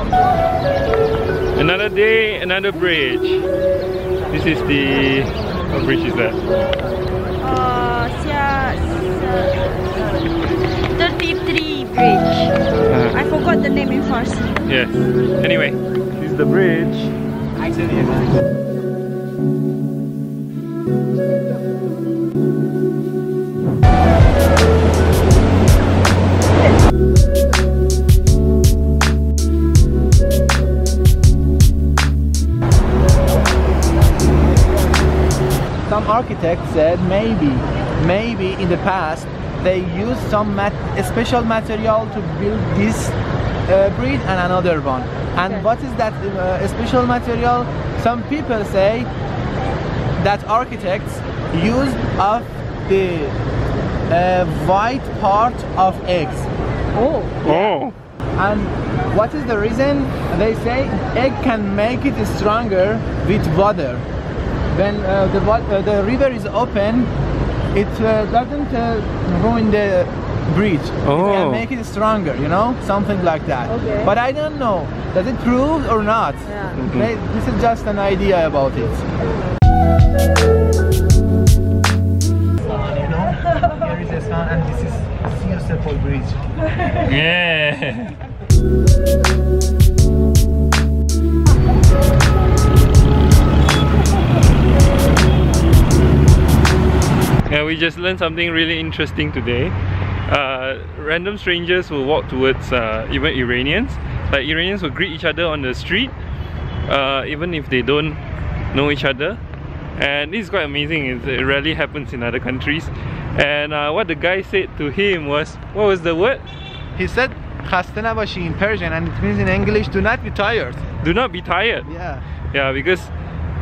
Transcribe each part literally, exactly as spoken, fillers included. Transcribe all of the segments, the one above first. Another day, another bridge. This is the... What bridge is that? Uh, thirty-three bridge. Uh-huh. I forgot the name in Farsi. Yes. Anyway, this is the bridge. I said yes. Some architects said maybe, maybe in the past they used some mat special material to build this uh, bridge and another one. And okay. What is that uh, special material? Some people say that architects used of the uh, white part of eggs. Oh. Oh. And what is the reason? They say egg can make it stronger with water. When uh, the, uh, the river is open, it uh, doesn't uh, ruin the bridge. Oh. It can make it stronger, you know? Something like that. Okay. But I don't know. Does it prove or not? Yeah. Mm-hmm. they, this is just an idea about it. You know, here is Isfahan and this is Siyosepol Bridge. Yeah! Yeah, we just learned something really interesting today. Uh, random strangers will walk towards uh, even Iranians. Like Iranians will greet each other on the street, uh, even if they don't know each other. And this is quite amazing. It rarely happens in other countries. And uh, what the guy said to him was, what was the word? He said, "Khastanabashi" in Persian, and it means in English, do not be tired. Do not be tired. Yeah. Yeah, because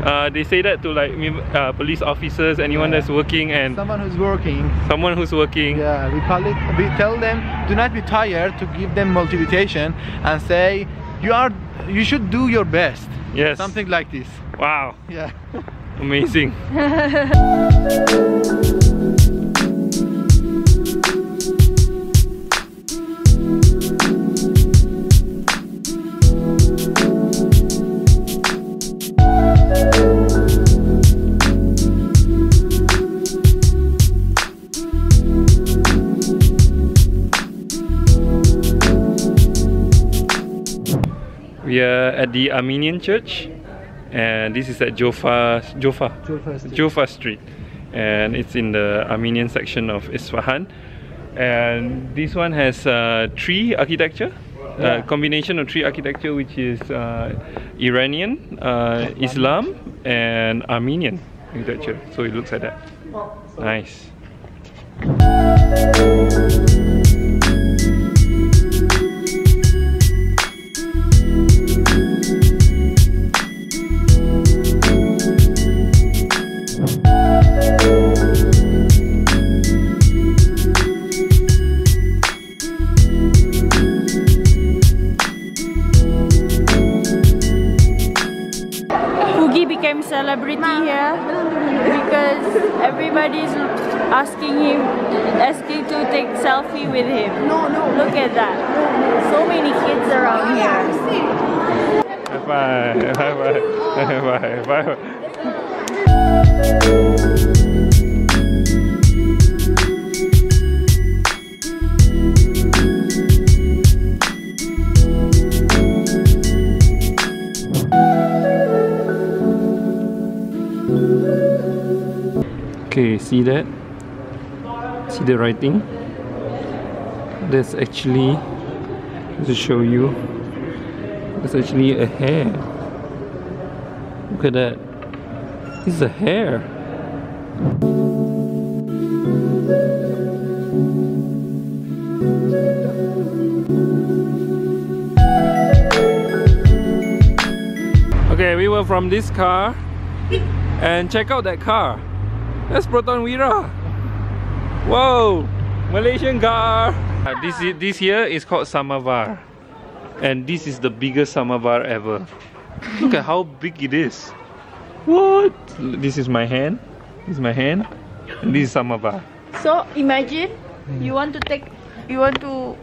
Uh, they say that to like uh, police officers, anyone yeah. that's working and someone who's working. Someone who's working. Yeah, we call it. We tell them do not be tired to give them motivation and say you are. You should do your best. Yes. Something like this. Wow. Yeah. Amazing. We are at the Armenian church, and this is at Jolfa, Jolfa, Jolfa, Street. Jolfa Street, and it's in the Armenian section of Isfahan. And this one has uh, tree architecture, a yeah. uh, combination of tree architecture, which is uh, Iranian, uh, Islam, and Armenian architecture. So it looks like that. Nice. Celebrity here because everybody's asking him, asking to take selfie with him. No, no. Look at that. So many kids around here. Bye bye. Bye bye. Bye bye. Okay, see that? See the writing? That's actually, to show you, that's actually a hair. Look at that. It's a hair. Okay, we were from this car and check out that car. That's Proton Weera. Whoa, Malaysian car. Uh, this is, this here is called samovar, and this is the biggest samovar ever. Look at how big it is. What? This is my hand. This is my hand. And this is samovar. So imagine you want to take, you want to,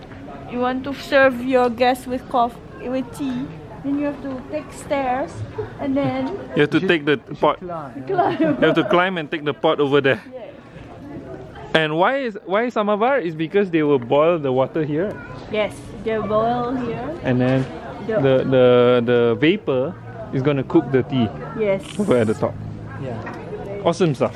you want to serve your guests with coffee. with tea. Then you have to take stairs and then... You have to take the pot. Climb. Climb. You have to climb and take the pot over there. Yeah. And why is why samovar? Is because they will boil the water here. Yes, they boil here. And then the the, the, the vapor is going to cook the tea. Yes. Over at the top. Yeah. Awesome stuff.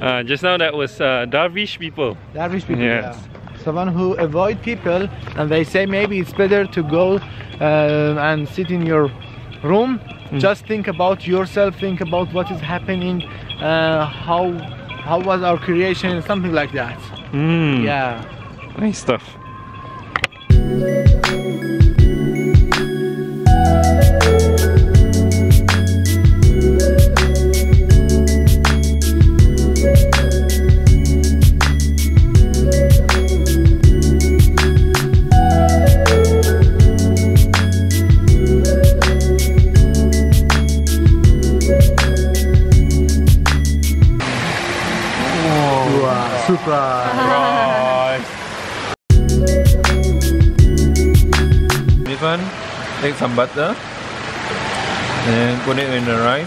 Uh, just now that was uh, dervish people. Dervish people, yes. Yeah. Someone who avoid people, and they say maybe it's better to go uh, and sit in your room. Mm. Just think about yourself, think about what is happening, uh, how how was our creation, something like that. Mm. Yeah. Nice stuff. Take some butter and put it in the rice.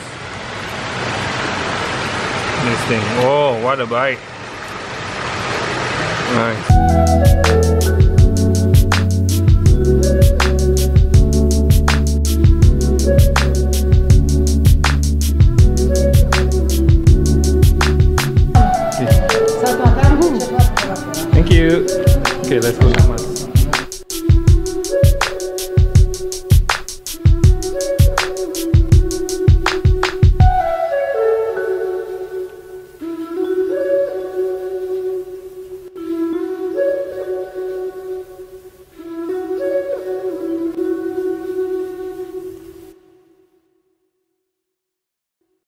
This thing. Oh, what a bite! Nice. Okay. Thank you. Okay, let's go.